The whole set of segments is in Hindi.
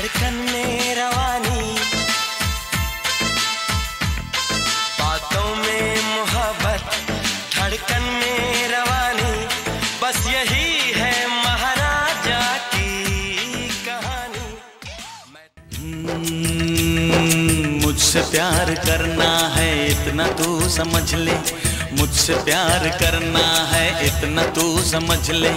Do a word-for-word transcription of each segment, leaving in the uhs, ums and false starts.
धड़कन में रवानी, बातों में मोहब्बत, धड़कन में रवानी, बस यही है महाराजा की कहानी। मुझसे प्यार करना है इतना तू समझ ले, मुझसे प्यार करना है इतना तू समझ ले,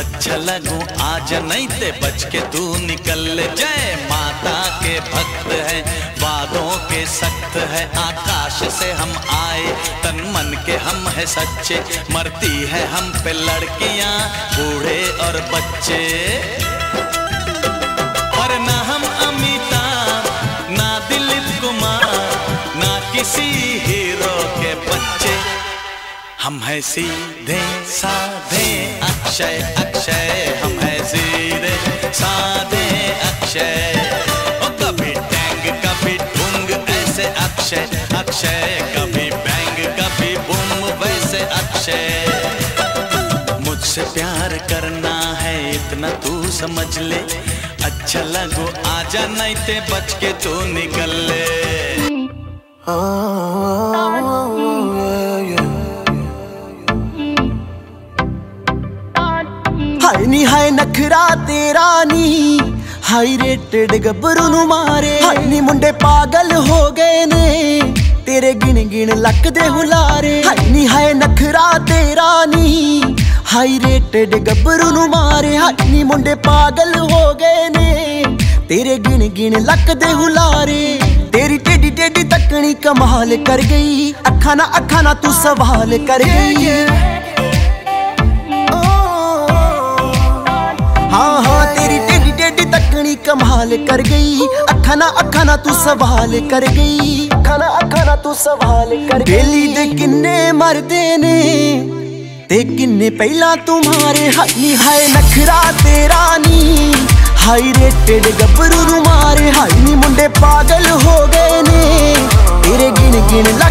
अच्छा लगो आज नहीं ते बच के तू निकल ले। जय माता के भक्त है, वादों के सख्त है, आकाश से हम आए, तन मन के हम है सच्चे, मरती है हम पे लड़कियां, बूढ़े और बच्चे। पर ना हम अमिता, ना दिलीप कुमार, ना किसी हीरो के बच्चे, हम हैं सीधे साधे अक्षय अक्षय, हम हैं सीधे साधे अक्षय, और कभी टैंग कभी ढूंग ऐसे अक्षय अक्षय, कभी बैंग कभी बूम वैसे अक्षय। मुझसे प्यार करना है इतना तू समझ ले, अच्छा लगो आजा नहीं ते बच के तू निकल ले। हाय नी हाय नखरा तेरा नी, हाई रेटेड गबरू नू मारे, हाय नी मुंडे पागल हो गए ने तेरे गिन गिन लक दे हुलारे। हाय नी हाय नखरा तेरा नी, हाई रेटेड गबरू नू मारे, हाय नी मुंडे पागल हो गए ने तेरे गिन गिन लक दे हुलारे। तेरी टेढ़ी टेढ़ी तकनी कमाल कर गई, अखा ना अखा ना तू सवाल कर गई। हाँ हाँ तेरी टेढ़ी टेढ़ी तकनी कमाल कर गई, अखा ना अखा ना तू सवाल कर गई, अखा ना अखा ना तू सवाल कर गई। डेली दे किन्ने मरदे ने ते किन्ने पहला तुम्हारे, हाय हाय नखरा तेरा नी, हाई रेटेड गबरू मारे, हाय नी मुंडे पागल हो गए ने तेरे गिन गिन